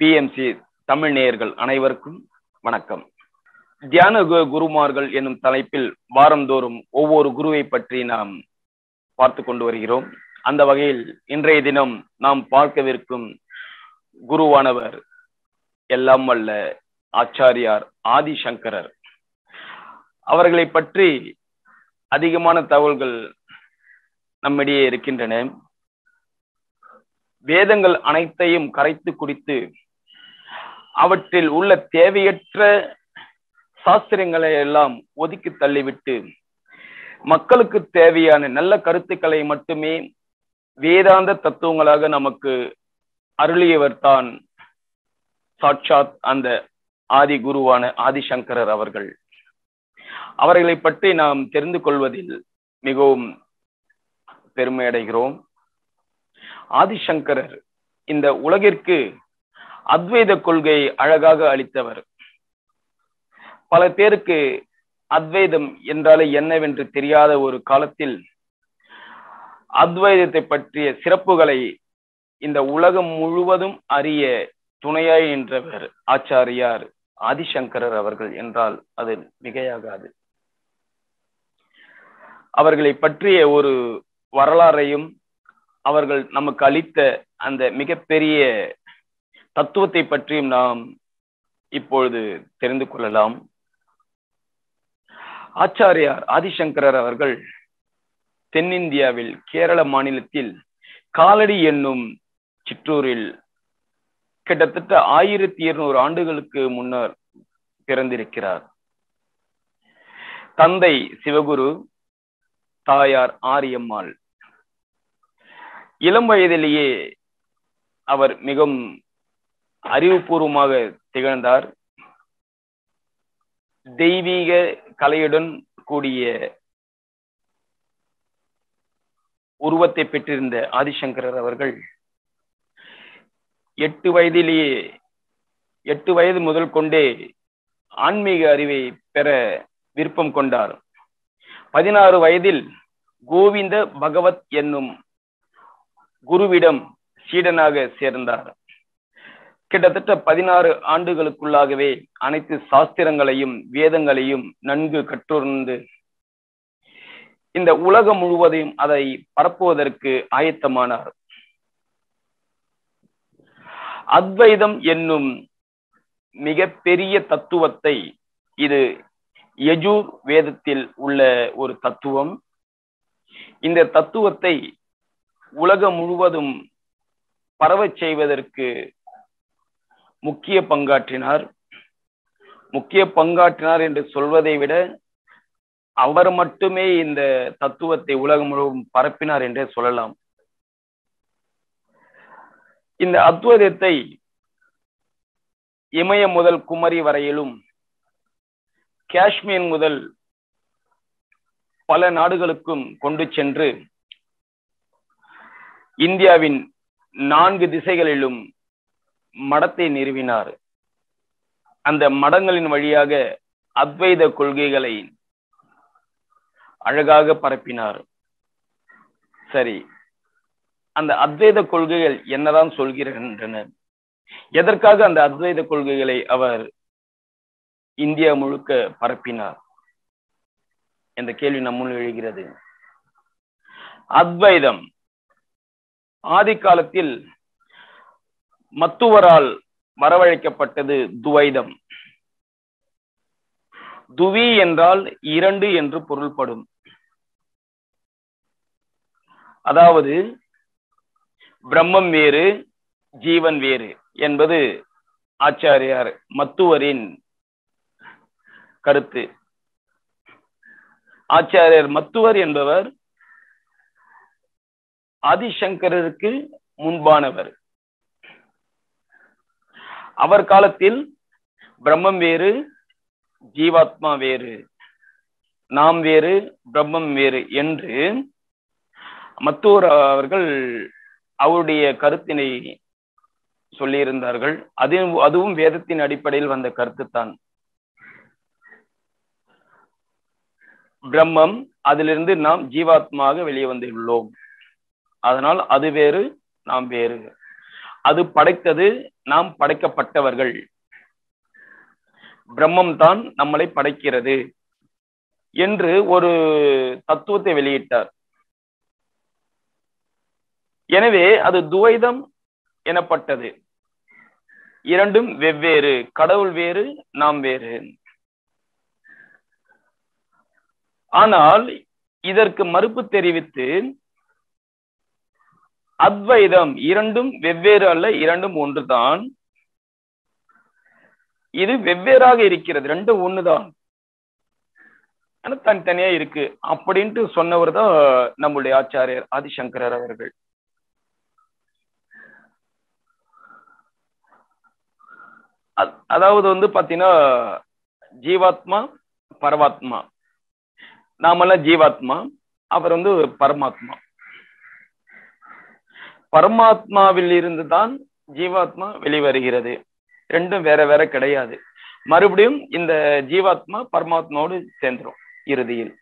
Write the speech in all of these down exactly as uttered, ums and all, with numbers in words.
P M C Tamil நேயர்கள் அனைவருக்கும் வணக்கம். தியான குருமார்கள் என்னும் தலைப்பில் வாரந்தோறும் ஒவ்வொரு குருவை பற்றி நாம் பார்த்து கொண்டு வருகிறோம். அந்த வகையில் இன்றைய தினம் நாம் பார்க்கவிருக்கும் குருவானவர் எல்லாம் வல்ல ஆச்சாரியார் ஆதி சங்கரர் அவர்களை பற்றி அதிகமான தகவல்கள் நம்மிடையே இருக்கின்றன. வேதங்கள் அனைத்தையும் கரைத்து குடித்து அவற்றில் உள்ள தேவையற்ற சாஸ்திரங்களை எல்லாம் ஒதுக்கி தள்ளிவிட்டு மக்களுக்கு தேவையான நல்ல கருத்துக்களை மட்டுமே வேதாந்த தத்துவங்களாக நமக்கு அருளியவர் தான் சாட்சாத் அந்த ஆதி குருவான ஆதிசங்கரர் அவர்கள். அவர்களை பற்றி நாம் தெரிந்து கொள்வதில் மிகவும் பெருமையடைகிறோம். ஆதிசங்கரர் இந்த உலகிற்கு அத்வைத கொள்கையை அழகாக அளித்தவர். பல பேருக்கு அத்வைதம் என்றாலே என்னவென்று தெரியாத ஒரு காலத்தில் அத்வைதத்தை பற்றிய சிறப்புகளை இந்த உலகம் முழுவதும் அறிய துணையாய் நின்றவர் ஆச்சாரியார் ஆதிசங்கரர் அவர்கள் என்றால் அது மிகையாகாது. அவர்களை பற்றிய ஒரு வரலாறையும் அவர்கள் நமக்கு அளித்த அந்த மிகப்பெரிய தத்துவத்தை பற்றியும் நாம் இப்பொழுது தெரிந்து கொள்ளலாம். ஆச்சாரியார் ஆதிசங்கரர் அவர்கள் தென்னிந்தியாவில் கேரள மாநிலத்தில் காலடி என்னும் சிற்றூரில் கிட்டத்தட்ட ஆயிரத்தி இருநூறு ஆண்டுகளுக்கு முன்னர் பிறந்திருக்கிறார். தந்தை சிவகுரு, தாயார் ஆரியம்மாள். இளம் வயதிலேயே அவர் மிகவும் அறிவுபூர்வமாக திகழ்ந்தார். தெய்வீக கலையுடன் கூடிய உருவத்தை பெற்றிருந்த ஆதிசங்கரர் அவர்கள் எட்டு வயதிலேயே எட்டு வயது முதல் கொண்டே ஆன்மீக அறிவை பெற விருப்பம் கொண்டார். பதினாறு வயதில் கோவிந்த பகவத் என்னும் குருவிடம் சீடனாக சேர்ந்தார். கிட்டத்தட்ட பதினாறு ஆண்டுகளுக்குள்ளாகவே அனைத்து சாஸ்திரங்களையும் வேதங்களையும் நன்கு கற்றுணர்ந்து இந்த உலகம் முழுவதையும் அதை பரப்புவதற்கு ஆயத்தமானார். அத்வைதம் என்னும் மிக பெரிய தத்துவத்தை, இது யஜூர் வேதத்தில் உள்ள ஒரு தத்துவம், இந்த தத்துவத்தை உலகம் முழுவதும் பரவச் செய்வதற்கு முக்கிய பங்காற்றினார். முக்கிய பங்காற்றினார் என்று சொல்வதை விட அவர் மட்டுமே இந்த தத்துவத்தை உலகம் முழுவதும் பரப்பினார் என்றே சொல்லலாம். இந்த அத்வைதத்தை இமய முதல் குமரி வரையிலும் காஷ்மீர் முதல் பல நாடுகளுக்கும் கொண்டு சென்று இந்தியாவின் நான்கு திசைகளிலும் மடத்தை நிறுவினார். அந்த மடங்களின் வழியாக அத்வைத கொள்கைகளை அழகாக பரப்பினார். சரி, அந்த அத்வைத கொள்கைகள் என்னதான் சொல்கின்றன? எதற்காக அந்த அத்வைத கொள்கைகளை அவர் இந்தியா முழுக்க பரப்பினார் என்ற கேள்வி நம்முள் எழுகிறது. அத்வைதம் ஆதி காலத்தில் மத்துவரால் வரவழைக்கப்பட்டது துவைதம். துவி என்றால் இரண்டு என்று பொருள்படும். அதாவது பிரம்மம் வேறு ஜீவன் வேறு என்பது ஆச்சாரியார் மத்துவரின் கருத்து. ஆச்சாரியார் மத்துவர் என்பவர் ஆதிசங்கரருக்கு முன்பானவர். அவர் காலத்தில் பிரம்மம் வேறு ஜீவாத்மா வேறு, நாம் வேறு பிரம்மம் வேறு என்று மத்துவர் அவர்கள் அவருடைய கருத்தினை சொல்லியிருந்தார்கள். அது அதுவும் வேதத்தின் அடிப்படையில் வந்த கருத்து தான். பிரம்மம், அதிலிருந்து நாம் ஜீவாத்மாக வெளியே வந்துள்ளோம். அதனால் அது வேறு நாம் வேறு. அது படைத்தது நாம் படைக்கப்பட்டவர்கள். பிரம்மம் தான் நம்மளை படைக்கிறது என்று ஒரு தத்துவத்தை வெளியிட்டார். எனவே அது துவைதம் எனப்பட்டது. இரண்டும் வெவ்வேறு, கடவுள் வேறு நாம் வேறு. ஆனால் இதற்கு மறுப்பு தெரிவித்து அத்வைதம் இரண்டும் வெவ்வேறு அல்ல, இரண்டும் ஒன்றுதான், இது வெவ்வேறாக இருக்கிறது, ரெண்டும் ஒண்ணுதான், ஆனா தனித்தனியா இருக்கு அப்படின்ட்டு சொன்னவர் தான் நம்முடைய ஆச்சாரியர் ஆதி சங்கரர் அவர்கள். அதாவது வந்து பாத்தீங்கன்னா ஜீவாத்மா பரமாத்மா, நாமெல்லாம் ஜீவாத்மா, அவர் வந்து பரமாத்மா. பரமாத்மாவில் இருந்து தான் ஜீவாத்மா வெளிவருகிறது, ரெண்டும் வேற வேற கிடையாது. மறுபடியும் இந்த ஜீவாத்மா பரமாத்மாவோடு சேர்ந்துரும் இறுதியில்.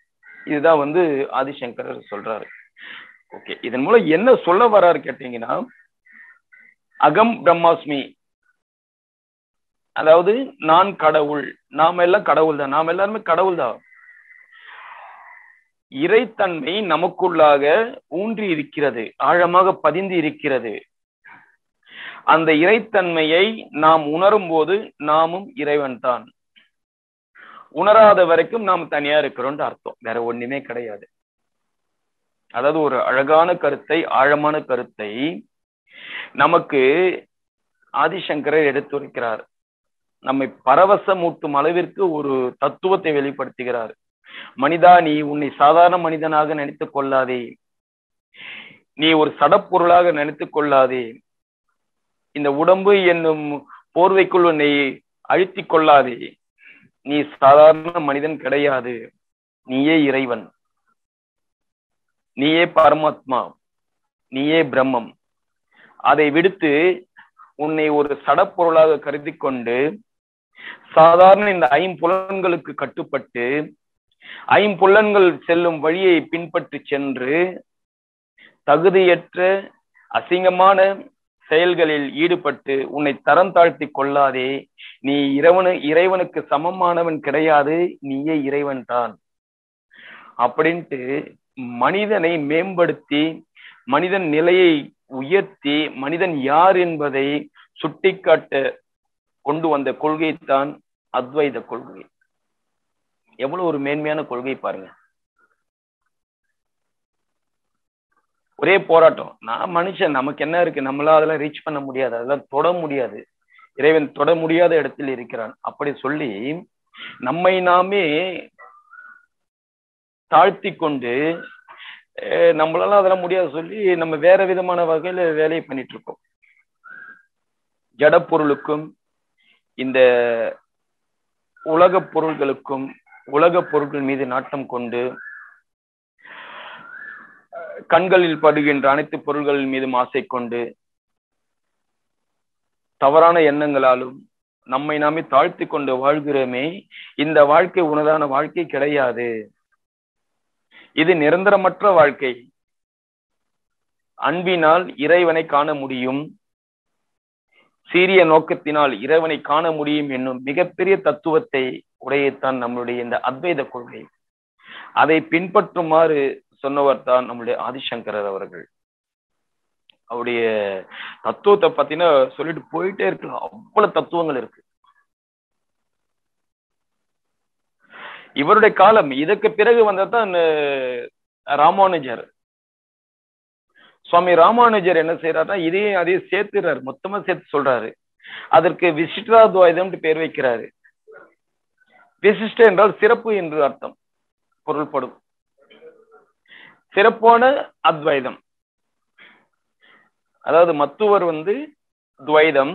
இதுதான் வந்து ஆதிசங்கரர் சொல்றாரு. ஓகே, இதன் மூலம் என்ன சொல்ல வர்றாரு கேட்டீங்கன்னா, அகம் பிரம்மாஸ்மி, அதாவது நான் கடவுள், நாம எல்லாம் கடவுள் தான், நாம எல்லாருமே கடவுள் தான். இறைத்தன்மை நமக்குள்ளாக ஊன்றி இருக்கிறது, ஆழமாக பதிந்து இருக்கிறது. அந்த இறைத்தன்மையை நாம் உணரும் போது நாமும் இறைவன் தான். உணராத வரைக்கும் நாம் தனியா இருக்கிறோம்னு அர்த்தம், வேற ஒண்ணுமே கிடையாது. அதாவது ஒரு அழகான கருத்தை, ஆழமான கருத்தை நமக்கு ஆதிசங்கரர் எடுத்துரைக்கிறார். நம்மை பரவசமூட்டும் அளவிற்கு ஒரு தத்துவத்தை வெளிப்படுத்துகிறார். மனிதா, நீ உன்னை சாதாரண மனிதனாக நினைத்துக் கொள்ளாதே, நீ ஒரு சடப்பொருளாக நினைத்துக் கொள்ளாதே, இந்த உடம்பு என்னும் போர்வைக்குள் உன்னை அழுத்திக் கொள்ளாதே, நீ சாதாரண மனிதன் கிடையாது, நீயே இறைவன், நீயே பரமாத்மா, நீயே பிரம்மம். அதை விடுத்து உன்னை ஒரு சடப்பொருளாக கருதி கொண்டு சாதாரண இந்த ஐம்புலன்களுக்கு கட்டுப்பட்டு ஐம்புலன்கள் செல்லும் வழியை பின்பற்றி சென்று தகுதியற்ற அசிங்கமான செயல்களில் ஈடுபட்டு உன்னை தரம் தாழ்த்தி கொள்ளாதே, நீ இறைவனு இறைவனுக்கு சமமானவன் கிடையாது, நீயே இறைவன் தான் அப்படின்ட்டு மனிதனை மேம்படுத்தி, மனிதன் நிலையை உயர்த்தி, மனிதன் யார் என்பதை சுட்டிக்காட்ட கொண்டு வந்த கொள்கைத்தான் அத்வைத கொள்கை. எவ்வளவு ஒரு மேன்மையான கொள்கை பாருங்க. ஒரே போராட்டம், நான் மனுஷன், நமக்கு என்ன இருக்கு, நம்மளா அதெல்லாம் ரீச் பண்ண முடியாது, அதெல்லாம் தொட முடியாது, இறைவன் தொட முடியாத இடத்தில் இருக்கிறான் அப்படி சொல்லி நம்மை நாமே தாழ்த்தி கொண்டு நம்மளால அதெல்லாம் முடியாது சொல்லி நம்ம வேற விதமான வகையில வேலையை பண்ணிட்டு இருக்கோம். ஜட பொருளுக்கும் இந்த உலக பொருள்களுக்கும், உலக பொருட்கள் மீது நாட்டம் கொண்டு கண்களில் படுகின்ற அனைத்து பொருள்கள் மீது ஆசை கொண்டு தவறான எண்ணங்களாலும் நம்மை நாமே தாழ்த்தி கொண்டு வாழ்கிறோமே. இந்த வாழ்க்கை உனதான வாழ்க்கை கிடையாது, இது நிரந்தரமற்ற வாழ்க்கை. அன்பினால் இறைவனை காண முடியும், சீரிய நோக்கத்தினால் இறைவனை காண முடியும் என்னும் மிகப்பெரிய தத்துவத்தை உடையத்தான் நம்மளுடைய இந்த அத்வைத கொள்கை. அதை பின்பற்றுமாறு சொன்னவர் தான் நம்முடைய ஆதிசங்கரர் அவர்கள். அவருடைய தத்துவத்தை பார்த்தீங்கன்னா சொல்லிட்டு போயிட்டே இருக்கலாம், அவ்வளவு தத்துவங்கள் இருக்கு. இவருடைய காலம், இதற்கு பிறகு வந்ததான் ராமானுஜர். சுவாமி ராமானுஜர் என்ன செய்யறாருன்னா இதையும் அதையும் சேர்த்துறாரு, மொத்தமா சேர்த்து சொல்றாரு. அதற்கு விசிஷ்ட அத்வைதம்னு பேர் வைக்கிறாரு. விசிஷ்ட என்றால் சிறப்பு என்று அர்த்தம் பொருள்படும், சிறப்பான அத்வைதம். அதாவது மத்துவர் வந்து துவைதம்,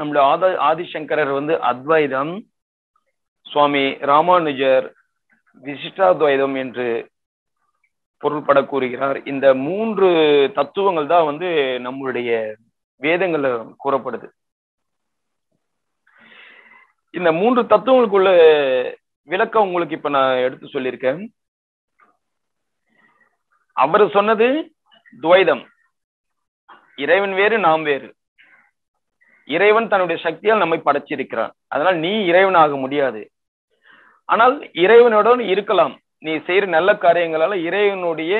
நம்முடைய ஆதி ஆதிசங்கரர் வந்து அத்வைதம், சுவாமி ராமானுஜர் விசிஷ்டாத்வைதம் என்று பொருள்பட கூறுகிறார். இந்த மூன்று தத்துவங்கள் தான் வந்து நம்மளுடைய வேதங்கள்ல கூறப்படுது. இந்த மூன்று தத்துவங்களுக்குள்ள விளக்கம் உங்களுக்கு இப்ப நான் எடுத்து சொல்லியிருக்கேன். அவர் சொன்னது துவைதம், இறைவன் வேறு நாம் வேறு. இறைவன் தன்னுடைய சக்தியால் நம்மை படைச்சிருக்கிறான். அதனால் நீ இறைவனாக முடியாது. ஆனால் இறைவனுடன் இருக்கலாம். நீ செய்யற நல்ல காரியங்களால இறைவனுடைய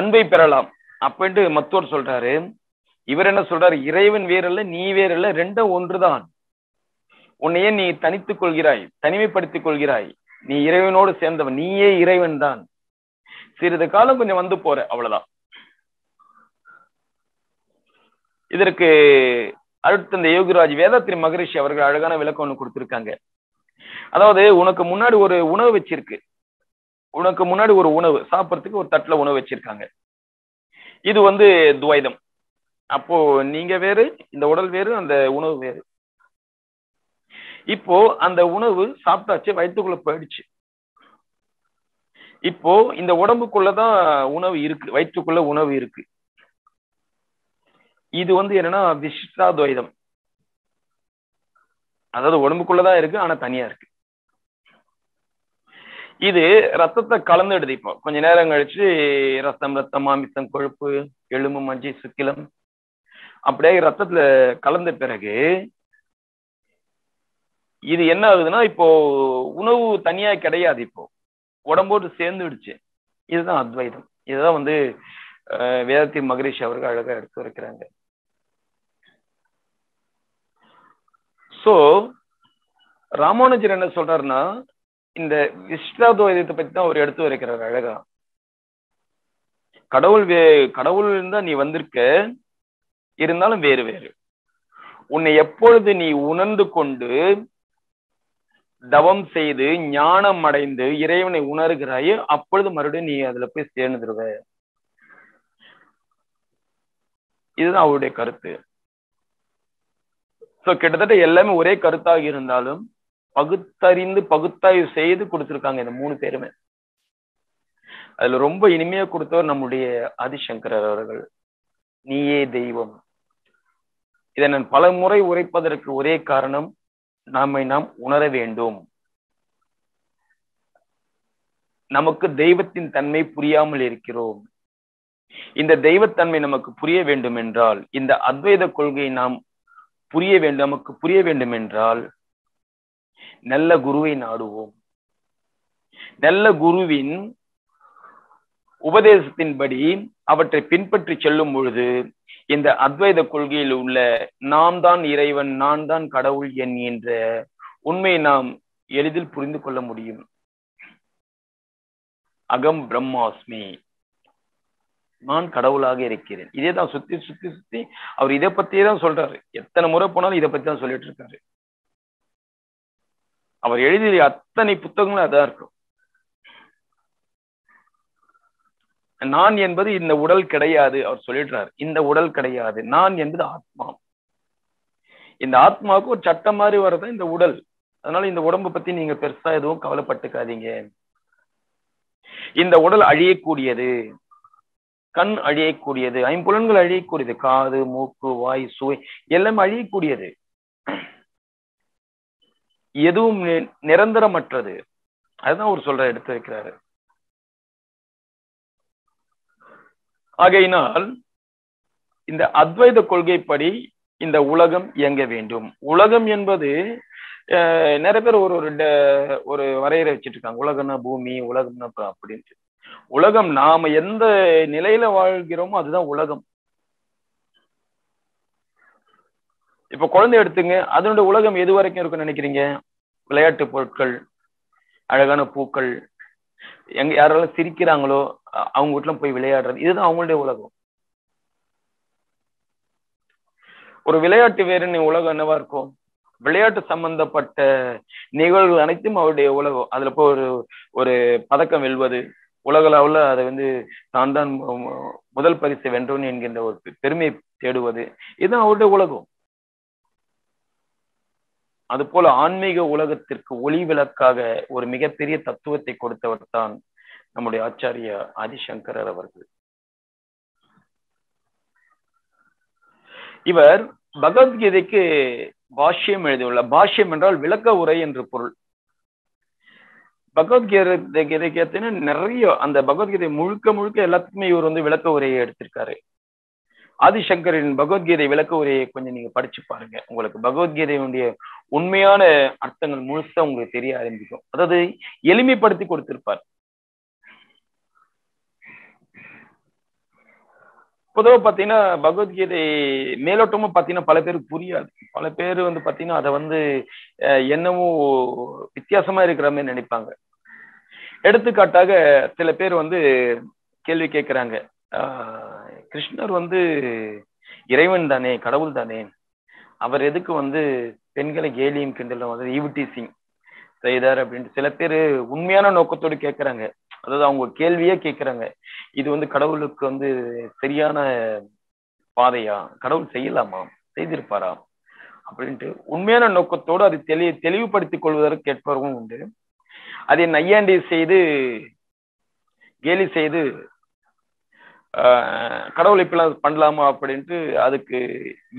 அன்பை பெறலாம் அப்படின்ட்டு மத்தூர் சொல்றாரு. இவர் என்ன சொல்றாரு? இறைவன் வேறு இல்ல, நீ வேறு இல்ல, ரெண்டும் ஒன்றுதான். உன்னையே நீ தனித்துக் கொள்கிறாய், தனிமைப்படுத்திக் கொள்கிறாய். நீ இறைவனோடு சேர்ந்தவன், நீயே இறைவன் தான். சிறிது காலம் கொஞ்சம் வந்து போற, அவ்வளவுதான். இதற்கு அடுத்த இந்த யோகிராஜ் வேதாத்ரி மகரிஷி அவர்கள் அழகான விளக்கம் ஒண்ணு கொடுத்திருக்காங்க. அதாவது உனக்கு முன்னாடி ஒரு உணவு வச்சிருக்கு, உனக்கு முன்னாடி ஒரு உணவு சாப்பிட்றதுக்கு ஒரு தட்டுல உணவு வச்சிருக்காங்க. இது வந்து துவைதம். அப்போ நீங்க வேறு, இந்த உடல் வேறு, அந்த உணவு வேறு. இப்போ அந்த உணவு சாப்பிட்டாச்சு, வயிற்றுக்குள்ள போயிடுச்சு. இப்போ இந்த உடம்புக்குள்ளதான் உணவு இருக்கு, வயிற்றுக்குள்ள உணவு இருக்கு. இது வந்து என்னன்னா விசிஷ்ட அத்வைதம். அதாவது உடம்புக்குள்ளதான் இருக்கு, ஆனா தனியா இருக்கு. இது ரத்தத்தை கலந்து எடுத்து, இப்போ கொஞ்ச நேரம் கழிச்சு ரத்தம் ரத்தம் மாமிசம் கொழுப்பு எலும்பு மஞ்சி சுக்கிலம் அப்படியே ரத்தத்துல கலந்த பிறகு இது என்ன ஆகுதுன்னா, இப்போ உணவு தனியா கிடையாது, இப்போ உடம்போடு சேர்ந்துடுச்சு. இதுதான் அத்வைதம். இதுதான் வந்து வேதாத்ரி மகரிஷி அவர்கள் அழகா எடுத்து வைக்கிறாங்க. சோ ராமானுஜர் என்ன சொல்றாருன்னா, இந்த விசிஷ்டாத்வைதத்தை பத்தி தான் அவர் எடுத்து வைக்கிறார் அழகா. கடவுள் வே கடவுள் இருந்தா நீ வந்திருக்க, இருந்தாலும் வேறு வேறு. உன்னை எப்பொழுது நீ உணர்ந்து கொண்டு தவம் செய்து ஞானம் அடைந்து இறைவனை உணர்கிறாயோ அப்பொழுது மறுபடியும் நீ அதுல போய் சேர்ந்துருவ. இதுதான் அவருடைய கருத்து. சோ கிட்டத்தட்ட எல்லாமே ஒரே கருத்தாக இருந்தாலும் பகுத்தறிந்து பகுத்தாய்வு செய்து கொடுத்திருக்காங்க இந்த மூணு பேருமே. அதுல ரொம்ப இனிமையா கொடுத்தவர் நம்முடைய ஆதி சங்கர் அவர்கள். நீயே தெய்வம். இதை நான் பல முறை உரைப்பதற்கு ஒரே காரணம், நாமை நாம் உணர வேண்டும். நமக்கு தெய்வத்தின் தன்மை புரியாமல் இருக்கிறோம். இந்த தெய்வத்தன்மை நமக்கு புரிய வேண்டும் என்றால், இந்த அத்வைத கொள்கையை நாம் புரிய வேண்டும், நமக்கு புரிய வேண்டும் என்றால் நல்ல குருவை நாடுவோம். நல்ல குருவின் உபதேசத்தின்படி அவற்றை பின்பற்றி செல்லும் பொழுது இந்த அத்வைத கொள்கையில் உள்ள நாம் தான் இறைவன், நான் தான் கடவுள் என்கின்ற உண்மையை நாம் எளிதில் புரிந்து கொள்ள முடியும். அகம் பிரம்மாஸ்மி, நான் கடவுளாக இருக்கிறேன். இதே தான் சுத்தி சுத்தி சுத்தி அவர் இதை பத்தியே தான் சொல்றாரு. எத்தனை முறை போனாலும் இதை பத்தி தான் சொல்லிட்டு இருக்காரு. அவர் எழுதிய அத்தனை புத்தகங்களும் அதான் இருக்கும். நான் என்பது இந்த உடல் கிடையாது. அவர் சொல்லிடுறார், இந்த உடல் கிடையாது, நான் என்பது ஆத்மா. இந்த ஆத்மாவுக்கு ஒரு சட்டம் மாதிரி வரதான் இந்த உடல். அதனால இந்த உடம்பை பத்தி நீங்க பெருசா எதுவும் கவலைப்பட்டுக்காதீங்க. இந்த உடல் அழியக்கூடியது, கண் அழியக்கூடியது, ஐம்புலன்கள் அழியக்கூடியது, காது மூக்கு வாய் சுவை எல்லாமே அழியக்கூடியது. எதுவும் நிரந்தரமற்றது. அதுதான் அவர் சொல்ற எடுத்து வைக்கிறாரு. ஆகையினால் இந்த அத்வைத கொள்கைப்படி இந்த உலகம் இயங்க வேண்டும். உலகம் என்பது நிறைய பேர் ஒரு ஒரு வரையறை வச்சுட்டு இருக்காங்க. உலகம்னா பூமி, உலகம்னா அப்படின்ட்டு. உலகம் நாம எந்த நிலையில வாழ்கிறோமோ அதுதான் உலகம். இப்ப குழந்தை எடுத்துங்க, அதனுடைய உலகம் எது வரைக்கும் இருக்குன்னு நினைக்கிறீங்க? விளையாட்டு பொருட்கள், அழகான பூக்கள், எங்க யாரெல்லாம் சிரிக்கிறாங்களோ அவங்க வீட்டுல போய் விளையாடுறது, இதுதான் அவங்களுடைய உலகம். ஒரு விளையாட்டு வேறு உலகம் என்னவா இருக்கும்? விளையாட்டு சம்பந்தப்பட்ட நிகழ்வுகள் அனைத்தும் அவருடைய உலகம். அதுல போய் ஒரு ஒரு பதக்கம் வெல்வது, உலகளவுல அதை வந்து தான் தான் முதல் பரிசு வென்றோன்னு என்கின்ற ஒரு பெருமையை தேடுவது, இதுதான் அவருடைய உலகம். அதுபோல ஆன்மீக உலகத்திற்கு ஒளி விளக்காக ஒரு மிகப்பெரிய தத்துவத்தை கொடுத்தவர் தான் நம்முடைய ஆச்சாரிய ஆதி சங்கரர் அவர்கள். இவர் பகவத்கீதைக்கு பாஷ்யம் எழுதியுள்ளார். பாஷ்யம் என்றால் விளக்க உரை என்று பொருள். பகவத்கீதை கேத்து நிறைய அந்த பகவத்கீதை முழுக்க முழுக்க எல்லாத்துக்குமே இவர் வந்து விளக்க உரையை எடுத்திருக்காரு. ஆதி சங்கரின் பகவத்கீதை விளக்க உரையை கொஞ்சம் நீங்க படிச்சு பாருங்க, உங்களுக்கு பகவத்கீதையுடைய உண்மையான அர்த்தங்கள் முழுசா உங்களுக்கு தெரிய ஆரம்பிக்கும். அதாவது எளிமைப்படுத்தி கொடுத்திருப்பார். பொதுவாக பார்த்தீங்கன்னா பகவத்கீதை மேலோட்டமா பார்த்தீங்கன்னா பல பேருக்கு புரியாது. பல பேர் வந்து பார்த்தீங்கன்னா அதை வந்து என்னமோ வித்தியாசமா இருக்கிற மாதிரி நினைப்பாங்க. எடுத்துக்காட்டாக சில பேர் வந்து கேள்வி கேட்குறாங்க, கிருஷ்ணர் வந்து இறைவன் தானே, கடவுள் தானே, அவர் எதுக்கு வந்து பெண்களை கேலியும் கிண்டலும் வந்து ஈவ்டீசிங் செய்தார் அப்படின்ட்டு சில பேர் உண்மையான நோக்கத்தோடு கேட்குறாங்க. அதாவது அவங்க கேள்வியே கேட்குறாங்க, இது வந்து கடவுளுக்கு வந்து சரியான பாதையா, கடவுள் செய்யலாமா, செய்திருப்பாரா அப்படின்ட்டு உண்மையான நோக்கத்தோடு அது தெளி தெளிவுபடுத்திக் கொள்வதற்கு கேட்பவர்களும் உண்டு. அதை நையாண்டி செய்து கேலி செய்து ஆஹ் கடவுளை பண்ணலாமா அப்படின்ட்டு அதுக்கு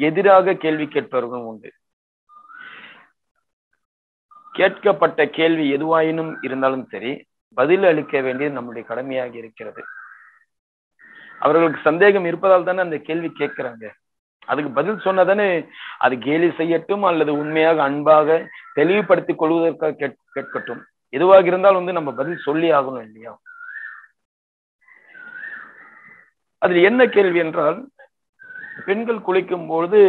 எதிராக கேள்வி கேட்பவர்களும் உண்டு. கேட்கப்பட்ட கேள்வி எதுவாயினும் இருந்தாலும் சரி, பதில் அளிக்க வேண்டியது நம்முடைய கடமையாக இருக்கிறது. அவர்களுக்கு சந்தேகம் இருப்பதால் தானே அந்த கேள்வி கேட்கிறாங்க. அதுக்கு பதில் சொன்னா தானே அது கேலி செய்யட்டும் அல்லது உண்மையாக அன்பாக தெளிவுபடுத்திக் கொள்வதற்காக கேட் கேட்கட்டும் எதுவாக இருந்தாலும் வந்து நம்ம பதில் சொல்லி ஆகணும் இல்லையா? அதில் என்ன கேள்வி என்றால், பெண்கள் குளிக்கும் பொழுது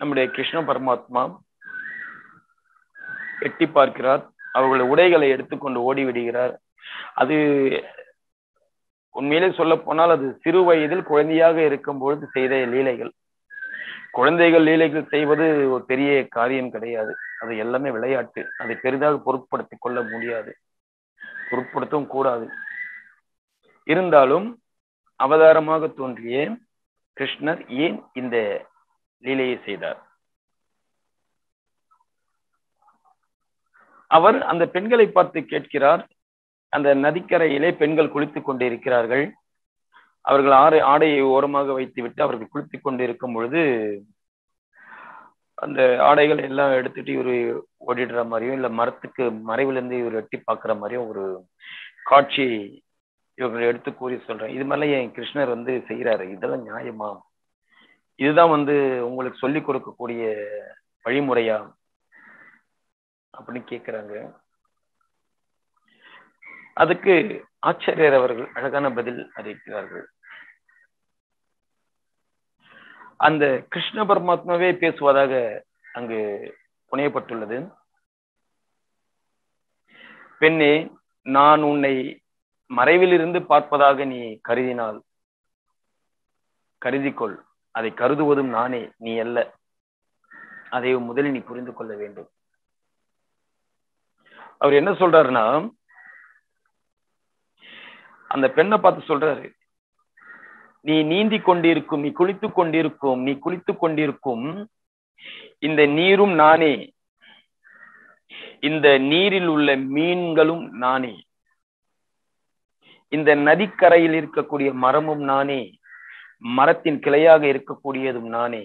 நம்முடைய கிருஷ்ண பரமாத்மா எட்டி பார்க்கிறார், அவர்களுடைய உடைகளை எடுத்துக்கொண்டு ஓடி விடுகிறார். அது உண்மையிலே சொல்ல போனால் அது சிறு வயதில் குழந்தையாக இருக்கும் பொழுது செய்த லீலைகள். குழந்தைகள் லீலைகள் செய்வது ஒரு பெரிய காரியம் கிடையாது, அது எல்லாமே விளையாட்டு. அதை பெரிதாக பொருட்படுத்தி கொள்ள முடியாது, பொருட்படுத்தவும் கூடாது. இருந்தாலும் அவதாரமாக தோன்றிய கிருஷ்ணர் ஏன் இந்த லீலையை செய்தார்? அவர் அந்த பெண்களை பார்த்து கேட்கிறார். அந்த நதிக்கரையிலே பெண்கள் குளித்து கொண்டு இருக்கிறார்கள். அவர்கள் ஆடை ஆடையை ஓரமாக வைத்து விட்டு அவர்கள் குளித்து கொண்டு இருக்கும் பொழுது அந்த ஆடைகள் எல்லாம் எடுத்துட்டு இவர் ஓடிடுற மாதிரியும் இல்லை மரத்துக்கு மறைவிலிருந்து இவர் எட்டி பார்க்குற மாதிரியும் ஒரு காட்சி இவர்களை எடுத்து கூறி சொல்றேன், இது மாதிரிலாம் என் கிருஷ்ணர் வந்து செய்கிறாரு, இதெல்லாம் நியாயமா? இதுதான் வந்து உங்களுக்கு சொல்லிக் கொடுக்கக்கூடிய வழிமுறையா அப்படின்னு கேட்குறாங்க. அதுக்கு ஆச்சாரியர் அவர்கள் அழகான பதில் அறிவிக்கிறார்கள். அந்த கிருஷ்ண பரமாத்மாவே பேசுவதாக அங்கு புனையப்பட்டுள்ளது. பெண்ணே, நான் உன்னை மறைவிலிருந்து பார்ப்பதாக நீ கருதினால் கருதிக்கொள், அதை கருதுவதும் நானே, நீ அல்ல. அதை முதலில் நீ புரிந்து கொள்ள வேண்டும். அவர் என்ன சொல்றாருன்னா, அந்த பெண்ணை பார்த்து சொல்றாரு, நீ நீந்தி கொண்டிருக்கும், நீ குளித்து கொண்டிருக்கும், நீ குளித்து கொண்டிருக்கும் இந்த நீரும் நானே, இந்த நீரில் உள்ள மீன்களும் நானே, இந்த நதிக்கரையில் இருக்கக்கூடிய மரமும் நானே, மரத்தின் கிளையாக இருக்கக்கூடியதும் நானே,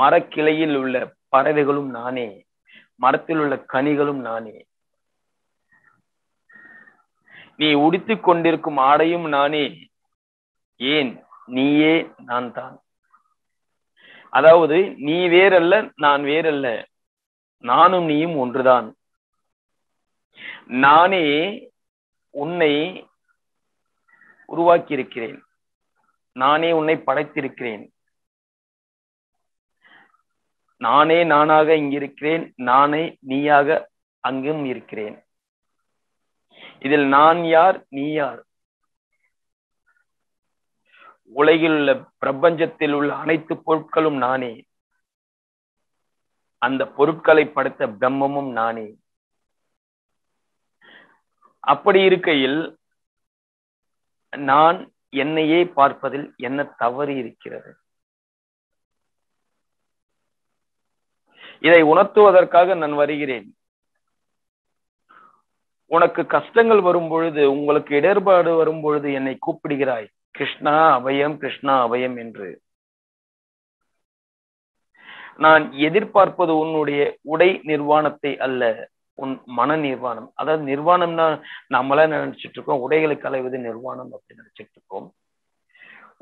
மரக்கிளையில் உள்ள பறவைகளும் நானே, மரத்தில் உள்ள கனிகளும் நானே, நீ உடுத்தி கொண்டிருக்கும் ஆடையும் நானே, ஏன் நீயே நான் தான். அதாவது நீ வேறல்ல, நான் வேறல்ல, நானும் நீயும் ஒன்றுதான். நானே உன்னை உருவாக்கி இருக்கிறேன், நானே உன்னை படைத்திருக்கிறேன், நானே நானாக இங்கிருக்கிறேன், நானே நீயாக அங்கும் இருக்கிறேன். இதில் நான் யார், நீ யார்? உலகில் உள்ள பிரபஞ்சத்தில் உள்ள அனைத்து பொருட்களும் நானே, அந்த பொருட்களை படைத்த பிரம்மமும் நானே. அப்படி இருக்கையில் நான் என்னையே பார்ப்பதில் என்ன தவறு இருக்கிறது? இதை உணர்த்துவதற்காக நான் வருகிறேன். உனக்கு கஷ்டங்கள் வரும் பொழுது, உங்களுக்கு இடர்பாடு வரும் பொழுது என்னை கூப்பிடுகிறாய், கிருஷ்ணா அபயம், கிருஷ்ணா அபயம் என்று. நான் எதிர்பார்ப்பது உன்னுடைய உடை நிர்வாணத்தை அல்ல, उन् मन निर्वाणम अदावदु निर्वाणम नामला निनेच्चिट्टुक्कोम उडैगल कलैवदु निर्वाणम अप्पडी निनेच्चिट्टुक्कोम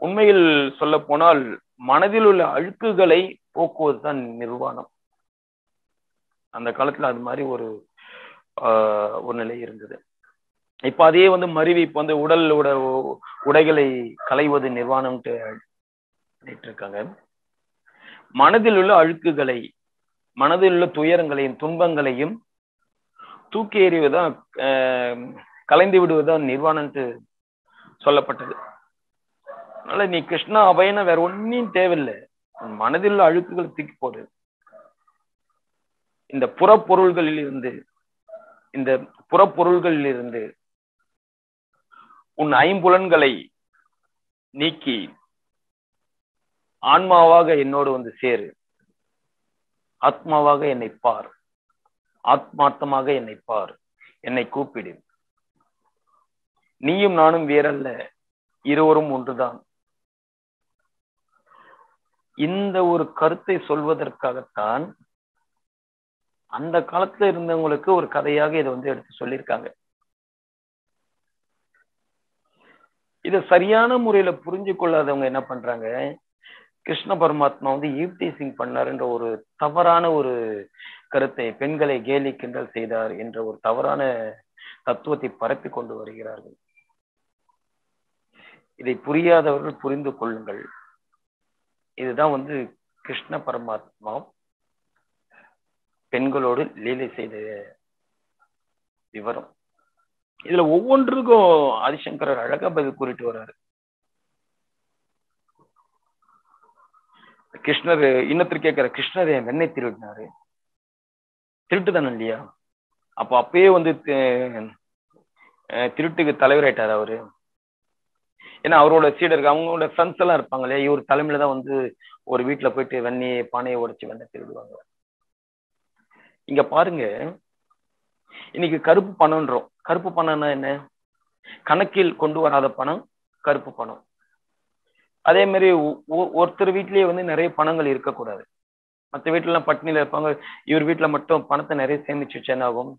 उन्मैयिल सोल्ल पोनाल मनदिल उल्ल अळुक्कुगलै पोक्कुवदु तान निर्वाणम अंद कालत्तुल अदु मारी ओरु ओरु निलै इरुंददु इप्प अदे वंदु मरुवी इप्प वंदु उडल उडैगलै कलैवदु निर्वाणम्नु சொல்லிட்டு இருக்காங்க மனதில் உள்ள அழுக்குகளை மனதில் உள்ள துயரங்களையும் துன்பங்களையும் தூக்கி எறிவதா கலைந்து விடுவதா நிர்வாணம்னு சொல்லப்பட்டது. அதனால நீ கிருஷ்ணா அபயன வேற ஒன்னும் தேவையில்லை. மனதில் உள்ள அழுக்குகளை தூக்கி போடு. இந்த புறப்பொருள்களில் இருந்து இந்த புறப்பொருள்களில் இருந்து உன் ஐம்புலன்களை நீக்கி ஆன்மாவாக என்னோடு வந்து சேரு. ஆத்மாவாக என்னை பார். ஆத்மார்த்தமாக என்னை பார். என்னை கூப்பிடு. நீயும் நானும் வேறல்ல, இருவரும் ஒன்றுதான். இந்த ஒரு கருத்தை சொல்வதற்காகத்தான் அந்த காலத்துல இருந்தவங்களுக்கு ஒரு கதையாக இதை வந்து எடுத்து சொல்லியிருக்காங்க. இதை சரியான முறையில புரிஞ்சு கொள்ளாதவங்க என்ன பண்றாங்க, கிருஷ்ண பரமாத்மா வந்து ஈவ்டீசிங் பண்ணார் என்ற ஒரு தவறான ஒரு கருத்தை, பெண்களை கேலி கிண்டல் செய்தார் என்ற ஒரு தவறான தத்துவத்தை பரப்பி கொண்டு வருகிறார்கள். இதை புரியாதவர்கள் புரிந்து கொள்ளுங்கள். இதுதான் வந்து கிருஷ்ண பரமாத்மா பெண்களோடு லீலை செய்த விவரம். இதுல ஒவ்வொன்றுக்கும் ஆதிசங்கரர் அழகா பதில் கூறிட்டு வர்றாரு. கிருஷ்ணர் இன்னத்திற்கு கேட்கிற கிருஷ்ணர் என் வெண்ணை திருடினாரு, திருட்டுதானே இல்லையா? அப்ப அப்பயே வந்து திருட்டுக்கு தலைவராயிட்டாரு அவரு. ஏன்னா அவரோட சீடருக்கு அவங்களோட ஃப்ரெண்ட்ஸ் எல்லாம் இருப்பாங்க இல்லையா, இவர் தலைமையில தான் வந்து ஒரு வீட்டுல போயிட்டு வெண்ணியை பானையை உடைச்சு வெண்ணை திருடுவாங்க. இங்க பாருங்க, இன்னைக்கு கருப்பு பணம்ன்றோம். கருப்பு பணம்னா என்ன? கணக்கில் கொண்டு வராத பணம் கருப்பு பணம். அதே மாதிரி ஒருத்தர் வீட்லயே வந்து நிறைய பணங்கள் இருக்கக்கூடாது. மற்ற வீட்டுல எல்லாம் பட்டினியில இருப்பாங்க, இவர் வீட்டுல மட்டும் பணத்தை நிறைய சேமிச்சு வச்சேனாகும்.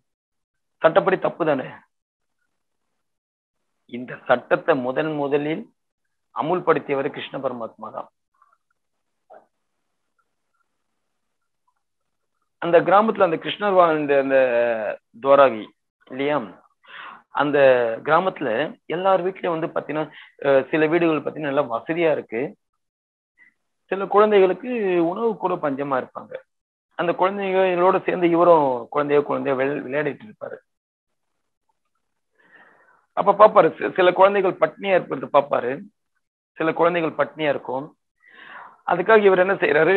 சட்டப்படி தப்பு தானே? இந்த சட்டத்தை முதன் முதலில் அமுல்படுத்தியவர் கிருஷ்ண பரமாத்மா தான். அந்த கிராமத்துல அந்த கிருஷ்ணர் அந்த துவாராவி இல்லையா, அந்த கிராமத்துல எல்லார் வீட்லயும் வந்து பாத்தீங்கன்னா சில வீடுகள் பாத்தீங்கன்னா நல்லா வசதியா இருக்கு. சில குழந்தைகளுக்கு உணவு கூட பஞ்சமா இருப்பாங்க. அந்த குழந்தைகளோட சேர்ந்து இவரும் குழந்தைய குழந்தைய விளையாடிட்டு இருப்பாரு. அப்ப பாப்பாரு, சில குழந்தைகள் பட்னியா இருக்கிறது பாப்பாரு. சில குழந்தைகள் பட்னியா இருக்கும். அதுக்காக இவர் என்ன செய்யறாரு,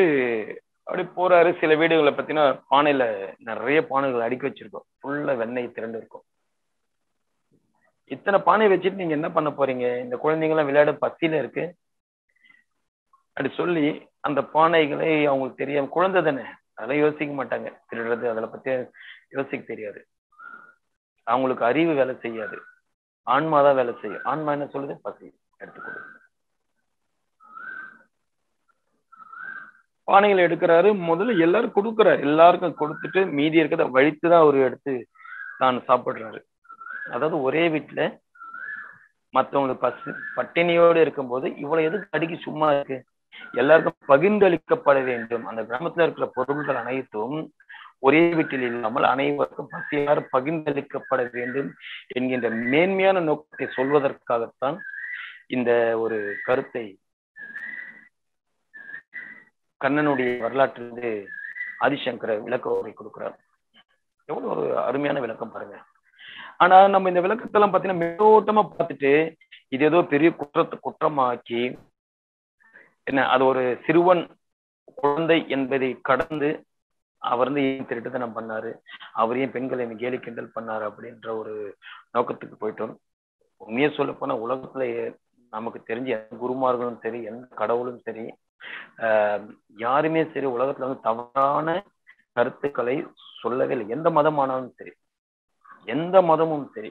அப்படி போறாரு. சில வீடுகளை பாத்தீங்கன்னா பானையில நிறைய பானைகள் அடுக்கி வச்சிருக்கோம், ஃபுல்லா வெண்ணெய் திரண்டு இருக்கும். இத்தனை பானை வச்சுட்டு நீங்க என்ன பண்ண போறீங்க, இந்த குழந்தைங்களாம் விளையாட பத்தியில இருக்கு அப்படி சொல்லி அந்த பானைகளை அவங்களுக்கு தெரியாம, குழந்தை தானே அதெல்லாம் யோசிக்க மாட்டாங்க, திருடுறது அதை பத்தி யோசிக்க தெரியாது. அவங்களுக்கு அறிவு வேலை செய்யாது, ஆன்மா தான் வேலை செய்யும். ஆன்மா என்ன சொல்லுது, பசி எடுத்துக்கொடு. பானைகளை எடுக்கிறாரு, முதல்ல எல்லாரும் கொடுக்குறாரு, எல்லாருக்கும் கொடுத்துட்டு மீதி இருக்கிறத வழித்துதான் அவரு எடுத்து தான் சாப்பிடுறாரு. அதாவது ஒரே வீட்டுல மற்றவங்களுக்கு பசி பட்டினியோடு இருக்கும்போது இவ்வளவு எதுக்கு அடிக்கி சும்மா இருக்கு, எல்லாருக்கும் பகிர்ந்தளிக்கப்பட வேண்டும். அந்த கிராமத்துல இருக்கிற பொருட்கள் அனைத்தும் ஒரே வீட்டில் இல்லாமல் அனைவருக்கும் பசியார் பகிர்ந்தளிக்கப்பட வேண்டும் என்கின்ற மேன்மையான நோக்கத்தை சொல்வதற்காகத்தான் இந்த ஒரு கருத்தை கண்ணனுடைய வரலாற்றிலிருந்து ஆதிசங்கர விளக்க உரை கொடுக்கிறார். எவ்வளவு ஒரு அருமையான விளக்கம் பாருங்க. ஆனா நம்ம இந்த விளக்கத்தெல்லாம் பாத்தீங்கன்னா மேலோட்டமா பார்த்துட்டு இது ஏதோ பெரிய குற்றத்தை குற்றமாக்கி என்ன, அது ஒரு சிறுவன் குழந்தை என்பதை கடந்து அவர் வந்து ஏன் திருட்டுத்தனம் பண்ணாரு, அவர் ஏன் பெண்களை கேலி கிண்டல் பண்ணாரு அப்படின்ற ஒரு நோக்கத்துக்கு போயிட்டோம். உண்மையே சொல்ல போனா உலகத்துல நமக்கு தெரிஞ்ச எந்த குருமார்களும் சரி, எந்த கடவுளும் சரி, ஆஹ் யாருமே சரி உலகத்துல வந்து தவறான கருத்துக்களை சொல்லவே இல்லை. எந்த மதமானாலும் சரி, எந்த மதமும் சரி,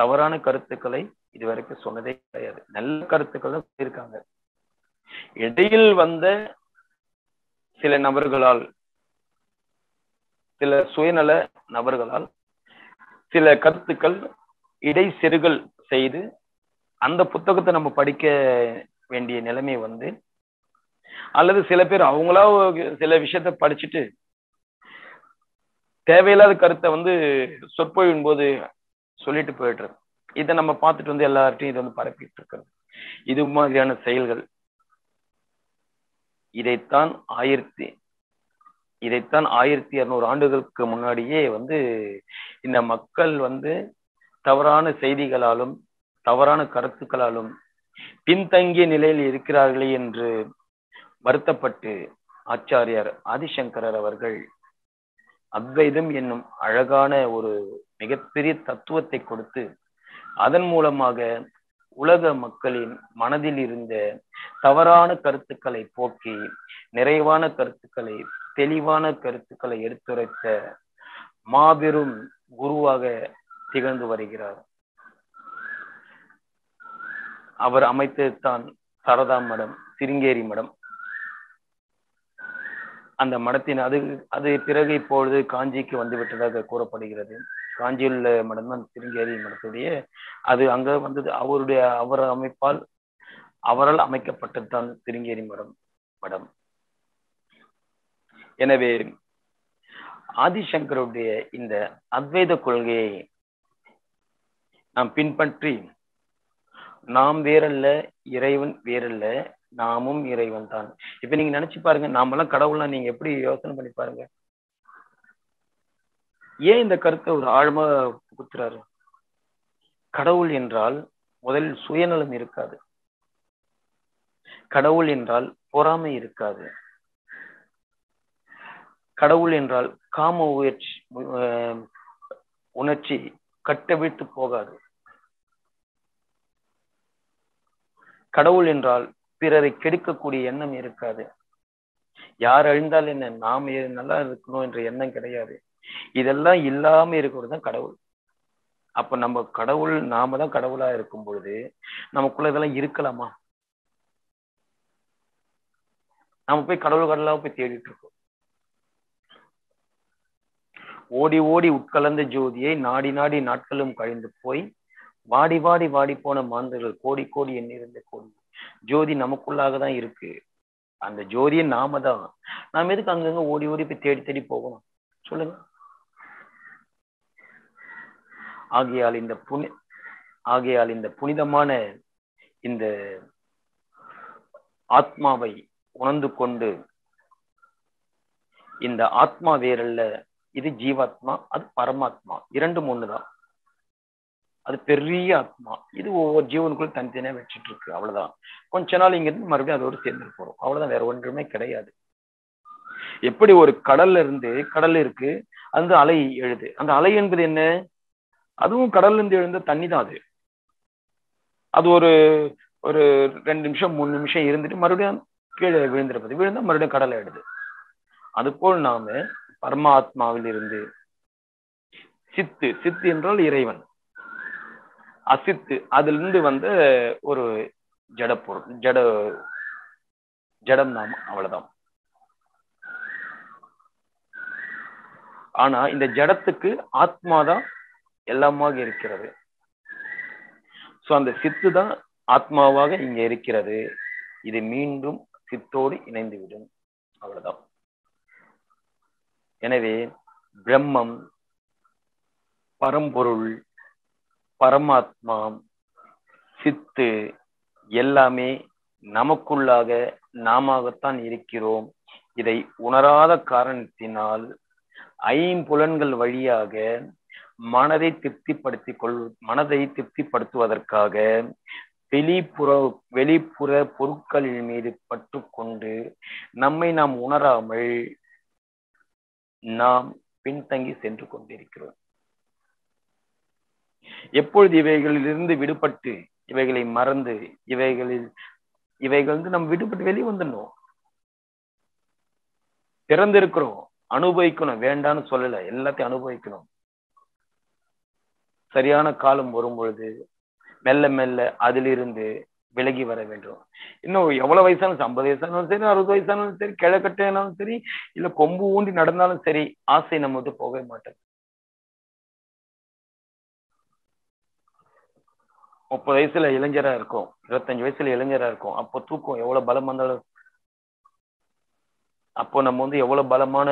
தவறான கருத்துக்களை இதுவரைக்கும் சொன்னதே கிடையாது. நல்ல கருத்துக்கள் தான் சொல்லியிருக்காங்க. இடையில் வந்த சில நபர்களால் சில சுயநல நபர்களால் சில கருத்துக்கள் இடை செருகல் செய்து அந்த புத்தகத்தை நம்ம படிக்க வேண்டிய நிலைமை வந்து, அல்லது சில பேர் அவங்களா சில விஷயத்த படிச்சுட்டு தேவையில்லாத கருத்தை வந்து சொற்பொழிவின் போது சொல்லிட்டு போயிடுறது. இதை நம்ம பார்த்துட்டு வந்து எல்லார்ட்டையும் இது வந்து பரப்பிட்டு இருக்கிறது. இது மாதிரியான செயல்கள் இதைத்தான் ஆயிரத்தி இதைத்தான் ஆயிரத்தி இருநூறு ஆண்டுகளுக்கு முன்னாடியே வந்து இந்த மக்கள் வந்து தவறான செய்திகளாலும் தவறான கருத்துக்களாலும் பின்தங்கிய நிலையில் இருக்கிறார்களே என்று வருத்தப்பட்டு ஆச்சாரியார் ஆதிசங்கரர் அவர்கள் அத்வைதம் என்னும் அழகான ஒரு மிகப்பெரிய தத்துவத்தை கொடுத்து அதன் மூலமாக உலக மக்களின் மனதில் இருந்த தவறான கருத்துக்களை போக்கி நிறைவான கருத்துக்களை தெளிவான கருத்துக்களை எடுத்துரைத்த மாபெரும் குருவாக திகழ்ந்து வருகிறார். அவர் அமைத்ததுதான் சரதா மடம், சிருங்கேரி மடம். அந்த மடத்தின் அது அது பிறகு இப்பொழுது காஞ்சிக்கு வந்துவிட்டதாக கூறப்படுகிறது. காஞ்சியில் உள்ள மடம் தான் சிருங்கேரி மடத்துடைய அது அங்க வந்தது. அவருடைய அவர் அமைப்பால் அவரால் அமைக்கப்பட்டது தான் சிருங்கேரி மடம் மடம் எனவே ஆதிசங்கருடைய இந்த அத்வைத கொள்கையை நாம் பின்பற்றி, நாம் வேறல்ல, இறைவன் வேறல்ல, நாமும் இறைவன் தான். இப்ப நீங்க நினைச்சு பாருங்க, நாமெல்லாம் கடவுளா, நீங்க எப்படி யோசனை பண்ணி பாருங்க. ஏன் இந்த கருத்தை ஒரு ஆழமா புகுத்துறாரு? கடவுள் என்றால் முதலில் சுயநலம் இருக்காது, கடவுள் என்றால் பொறாமை இருக்காது, கடவுள் என்றால் காம உயர்ச்சி உணர்ச்சி கட்டவிழ்த்து போகாது, கடவுள் என்றால் பிறரை கெடுக்கக்கூடிய எண்ணம் இருக்காது, யார் அழிந்தால் என்ன நாம் நல்லா இருக்கணும் என்ற எண்ணம் கிடையாது. இதெல்லாம் இல்லாம இருக்கிறது தான் கடவுள். அப்ப நம்ம கடவுள் நாம தான் கடவுளா இருக்கும் பொழுது நமக்குள்ள இதெல்லாம் இருக்கலாமா? நாம போய் கடவுள் கடலா போய் தேடிட்டு இருக்கோம். ஓடி ஓடி உட்கலந்த ஜோதியை நாடி நாடி நாட்களும் கழிந்து போய் வாடி வாடி வாடி போன மாந்தர்கள் கோடி கோடி எண்ணிருந்த கோடி ஜோதி நமக்குள்ளாக தான் இருக்கு. அந்த ஜோதியை நாம தான். நாம எதுக்கு அங்கங்க ஓடி ஓடி போய் தேடி தேடி போகணும் சொல்லுங்க? ஆகையால் இந்த புனி ஆகையால் இந்த புனிதமான இந்த ஆத்மாவை உணர்ந்து கொண்டு, இந்த ஆத்மா வேறல்ல, இது ஜீவாத்மா, அது பரமாத்மா, இரண்டும் ஒண்ணுதான். அது பெரிய ஆத்மா, இது ஒவ்வொரு ஜீவனுக்குள்ள தனித்தனியா வச்சுட்டு இருக்கு, அவ்வளவுதான். கொஞ்ச நாள் இங்க இருந்து மறுபடியும் அதோடு சேர்ந்துட்டு போறோம், அவ்வளவுதான், வேற ஒன்றுமே கிடையாது. எப்படி ஒரு கடல்ல இருந்து கடல் இருக்கு, அந்த அலை எழுது, அந்த அலை என்பது என்ன? அதுவும் கடல்ல இருந்து எழுந்த தண்ணி தான். அது அது ஒரு ஒரு ரெண்டு நிமிஷம் மூணு நிமிஷம் இருந்துட்டு மறுபடியும் கீழே விழுந்திருப்பது, விழுந்தா மறுபடியும் கடலை எழுது. அதுபோல் நாம பரமாத்மாவில் இருந்து சித்து சித்து என்றால் இறைவன், அசித்து அதிலிருந்து வந்த ஒரு ஜடப்பொருள், ஜட ஜடம் நாம், அவ்வளவுதான். ஆனா இந்த ஜடத்துக்கு ஆத்மாதான் எல்லாமாக இருக்கிறது. சோ அந்த சித்து தான் ஆத்மாவாக இங்க இருக்கிறது. இது மீண்டும் சித்தோடு இணைந்துவிடும், அவ்வளவுதான். எனவே பிரம்மம், பரம்பொருள், பரமாத்மா, சித்து எல்லாமே நமக்குள்ளாக நாமத்தான் இருக்கிறோம். இதை உணராத காரணத்தினால் ஐம்புலன்கள் வழியாக மனதை திருப்திப்படுத்தி கொள் மனதை திருப்திப்படுத்துவதற்காக வெளிப்புற வெளிப்புற பொருட்களின் மீது பற்று கொண்டு நம்மை நாம் உணராமல் நாம் பின்தங்கி சென்று கொண்டிருக்கிறோம். எப்பொழுது இவைகளிலிருந்து விடுபட்டு இவைகளை மறந்து இவைகளில் இவைகள் நம்ம விடுபட்டு வெளியே வந்துடணும். பிறந்திருக்கிறோம், அனுபவிக்கணும், வேண்டான்னு சொல்லல, எல்லாத்தையும் அனுபவிக்கணும். சரியான காலம் வரும் பொழுது மெல்ல மெல்ல அதிலிருந்து விலகி வர வேண்டும். இன்னும் எவ்வளவு வயசானாலும் ஐம்பது வயசானாலும் சரி, அறுபது வயசானாலும் சரி, கிழக்கட்டையானாலும் சரி, இல்ல கொம்பு ஊண்டி நடந்தாலும் சரி, ஆசை நம்ம வந்து போகவே மாட்டேன். முப்பது வயசுல இளைஞரா இருக்கும், இருபத்தஞ்சு வயசுல இளைஞரா இருக்கும், அப்போ தூக்கம் எவ்வளவு பலம் வந்தாலும், அப்போ நம்ம வந்து எவ்வளவு பலமான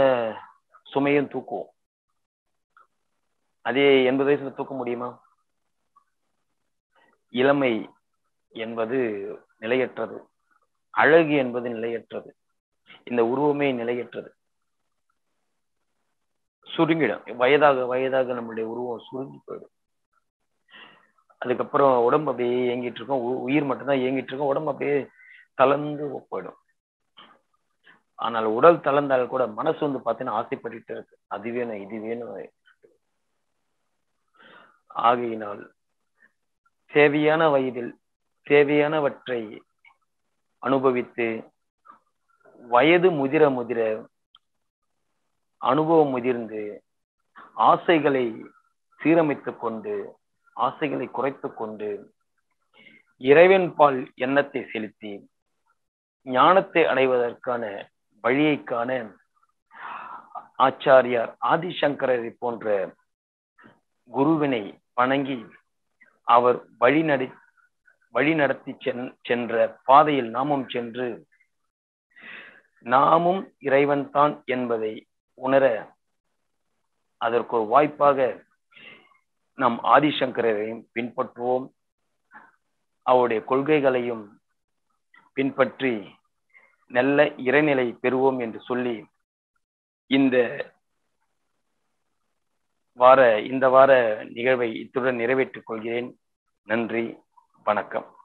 சுமையும் தூக்குவோம். அதே எண்பது வயசுல தூக்க முடியுமா? இளமை என்பது நிலையற்றது, அழகு என்பது நிலையற்றது, இந்த உருவமே நிலையற்றது, சுருங்கிடும். வயதாக வயதாக நம்மளுடைய உருவம் சுருங்கி போயிடும். அதுக்கப்புறம் உடம்பு அப்படியே இயங்கிட்டு இருக்கோம், உயிர் மட்டும்தான் இயங்கிட்டு இருக்கோம், உடம்பு அப்படியே தளர்ந்து போயிடும். ஆனால் உடல் தளர்ந்தால் கூட மனசு வந்து பார்த்தீங்கன்னா ஆசைப்பட்டு இருக்கு, அது வேணும் இது வேணும். ஆகையினால் தேவையான வயதில் தேவையானவற்றை அனுபவித்து, வயது முதிர முதிர அனுபவம் முதிர்ந்து, ஆசைகளை சீரமைத்து கொண்டு, ஆசைகளை குறைத்து கொண்டு, இறைவன் பால் எண்ணத்தை செலுத்தி ஞானத்தை அடைவதற்கான வழியை காண ஆச்சாரியார் ஆதி சங்கரரை போன்ற குருவினை வணங்கி அவர் வழி நடி வழி நடத்தி சென்ற பாதையில் நாமும் சென்று நாமும் இறைவன் தான் என்பதை உணர அதற்கு ஒரு வாய்ப்பாக நாம் ஆதிசங்கரையும் பின்பற்றுவோம். அவருடைய கொள்கைகளையும் பின்பற்றி நல்ல இறைநிலை பெறுவோம் என்று சொல்லி இந்த வார இந்த வார நிகழ்வை இத்துடன் நிறைவேற்றிக் கொள்கிறேன். நன்றி, வணக்கம்.